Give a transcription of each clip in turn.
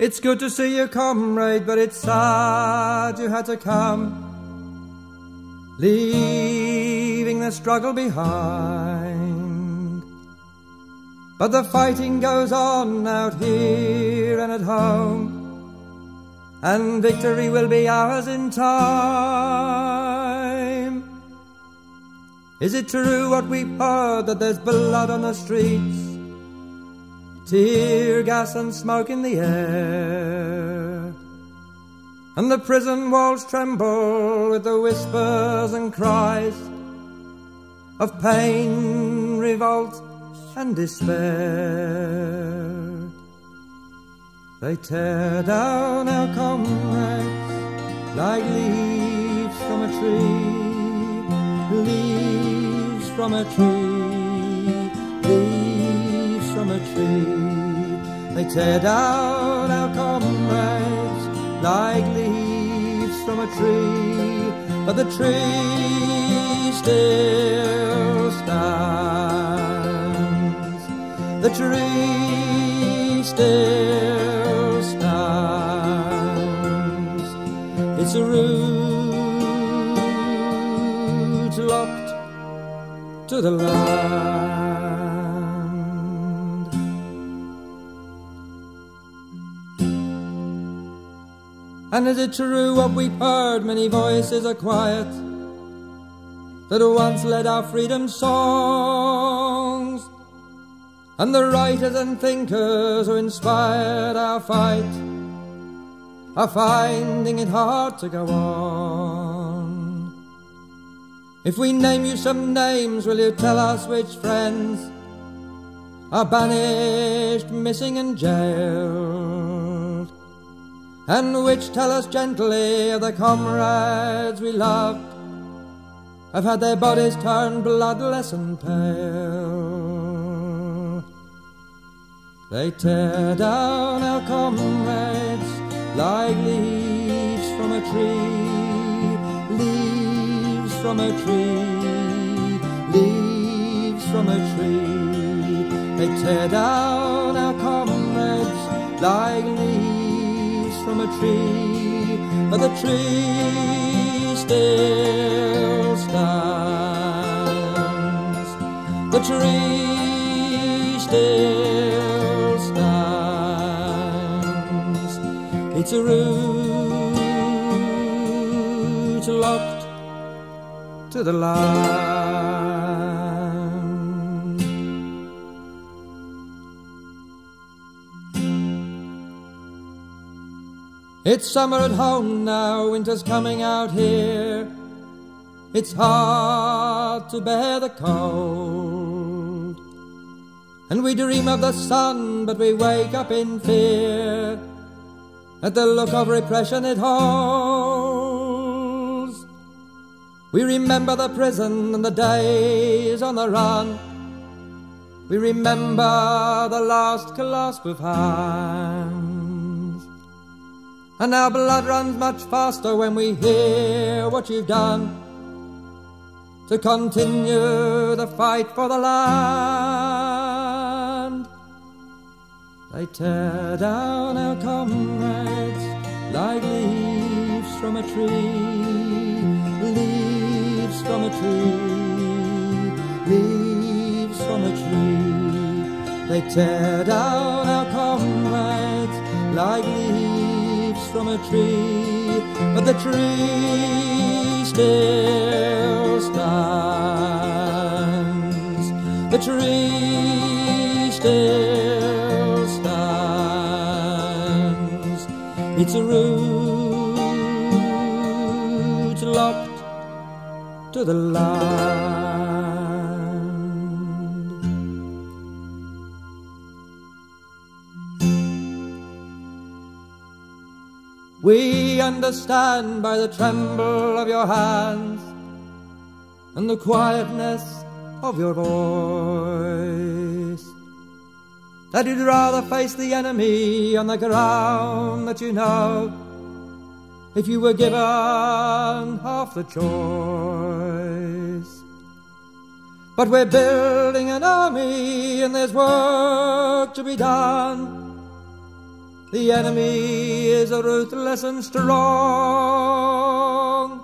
It's good to see you, comrade, but it's sad you had to come, leaving the struggle behind. But the fighting goes on out here and at home, and victory will be ours in time. Is it true what we've heard, that there's blood on the streets, tear gas and smoke in the air, and the prison walls tremble with the whispers and cries of pain, revolt and despair? They tear down our comrades like leaves from a tree, leaves from a tree, leaves from a tree. They tear down our comrades like leaves from a tree, but the tree still stands. The tree still stands. It's a root locked to the land. And is it true what we've heard? Many voices are quiet that once led our freedom songs, and the writers and thinkers who inspired our fight are finding it hard to go on. If we name you some names, will you tell us which friends are banished, missing and jailed? And which tell us gently of the comrades we loved have had their bodies turn bloodless and pale. They tear down our comrades like leaves from a tree, leaves from a tree, leaves from a tree. They tear down our comrades like leaves from a tree, but the tree still stands. The tree still stands. It's a root locked to the land. It's summer at home now, winter's coming out here. It's hard to bear the cold, and we dream of the sun, but we wake up in fear at the look of repression it holds. We remember the prison and the days on the run. We remember the last clasp of hands. And our blood runs much faster when we hear what you've done to continue the fight for the land. They tear down our comrades like leaves from a tree, leaves from a tree, leaves from a tree. They tear down our comrades like leaves from a tree, but the tree still stands. The tree still stands. It's a root locked to the land. We understand by the tremble of your hands and the quietness of your voice that you'd rather face the enemy on the ground that you know if you were given half the choice. But we're building an army and there's work to be done, The enemy is ruthless and strong,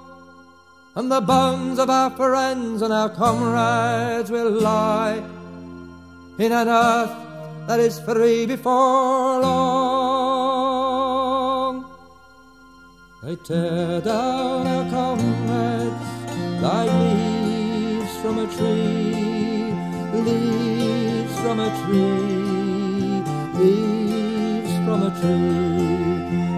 and the bones of our friends and our comrades will lie in an earth that is free before long. They tear down our comrades like leaves from a tree, leaves from a tree, leaves from a tree.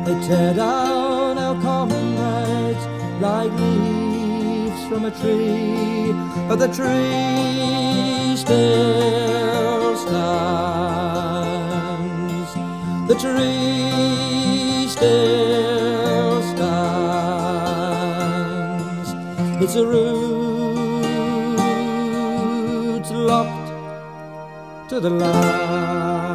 They tear down our comrades like leaves from a tree, but the tree still stands. The tree still stands. Its roots locked to the land.